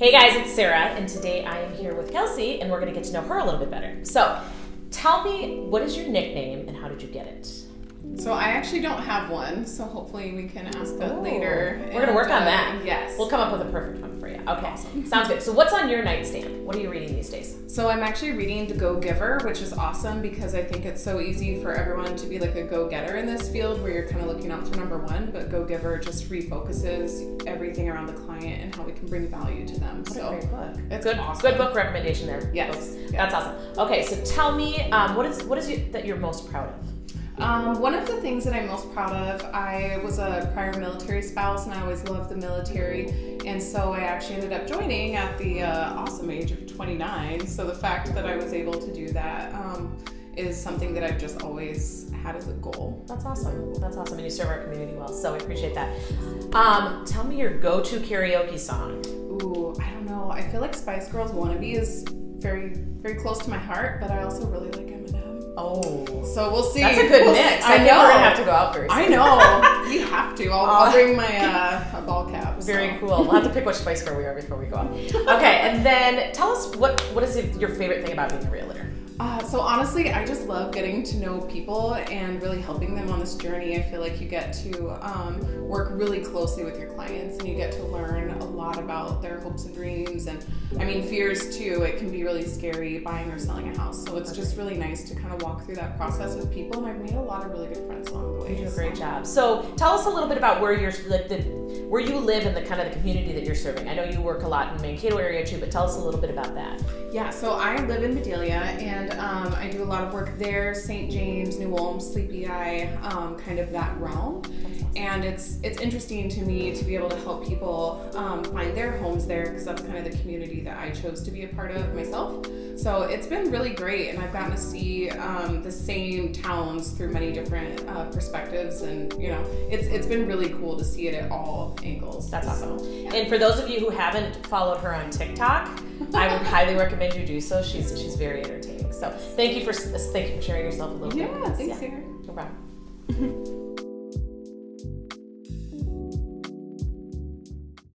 Hey guys, it's Sarah, and today I am here with Kelsey, and we're gonna get to know her a little bit better. So, tell me, what is your nickname, and how did you get it? So I actually don't have one, so hopefully we can ask that later. We're gonna work on that. Yes. We'll come up with a perfect one for you. Okay, awesome. Sounds good. So what's on your nightstand? What are you reading these days? So I'm actually reading The Go-Giver, which is awesome because I think it's so easy for everyone to be like a go-getter in this field where you're kind of looking out for number one, but Go-Giver just refocuses everything around the client and how we can bring value to them. What a great book. It's good, awesome. Good book recommendation there. Yes. That's awesome. Okay, so tell me, what is that you're most proud of? One of the things that I'm most proud of, I was a prior military spouse and I always loved the military, and so I actually ended up joining at the awesome age of 29, so the fact that I was able to do that is something that I've just always had as a goal. That's awesome. That's awesome, and you serve our community well, so we appreciate that. Tell me your go-to karaoke song. Ooh, I don't know. I feel like Spice Girls' Wannabe is very, very close to my heart, but I also really like Eminem. Oh, so we'll see. That's a good mix. I know we're gonna have to go out first. I know we have to. I'll bring my a ball cap. Very cool. We'll have to pick which Spice Girl we are before we go out. Okay, and then tell us what is your favorite thing about being a realtor? So honestly, I just love getting to know people and really helping them on this journey. I feel like you get to work really closely with your clients and you get to learn a lot about their hopes and dreams and, I mean, fears too. It can be really scary buying or selling a house. So it's just really nice to kind of walk through that process with people, and I've made a lot of really good friends along the way. You do a great job. So tell us a little bit about where you're, like, where you live and the kind of the community that you're serving. I know you work a lot in the Mankato area too, but tell us a little bit about that. Yeah, so I live in Madelia, and I do a lot of work there, St. James, New Ulm, Sleepy Eye, kind of that realm. Awesome. And it's interesting to me to be able to help people find their homes there, because that's kind of the community that I chose to be a part of myself. So it's been really great, and I've gotten to see the same towns through many different perspectives, and you know, it's been really cool to see it at all angles. That's awesome. Yeah. And for those of you who haven't followed her on TikTok, I would highly recommend you do so. She's very entertaining. So thank you for sharing yourself a little bit. Yeah, thanks, Sarah. No problem.